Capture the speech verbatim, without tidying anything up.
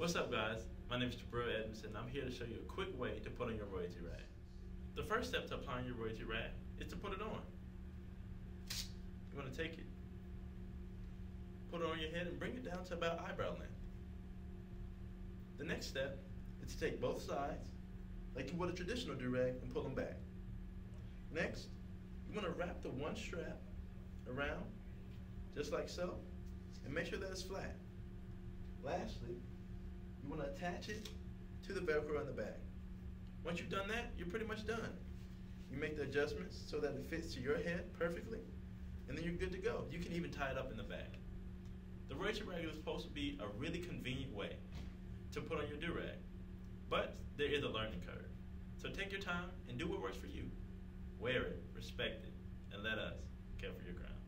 What's up guys, my name is Jabril Edmonds and I'm here to show you a quick way to put on your royalty rag. The first step to applying your royalty rag is to put it on. You want to take it, put it on your head and bring it down to about eyebrow length. The next step is to take both sides, like you would a traditional durag, and pull them back. Next, you want to wrap the one strap around, just like so, and make sure that it's flat. Lastly, you want to attach it to the Velcro on the back. Once you've done that, you're pretty much done. You make the adjustments so that it fits to your head perfectly, and then you're good to go. You can even tie it up in the back. The royalty rag is supposed to be a really convenient way to put on your durag, but there is a learning curve. So take your time and do what works for you. Wear it, respect it, and let us care for your crown.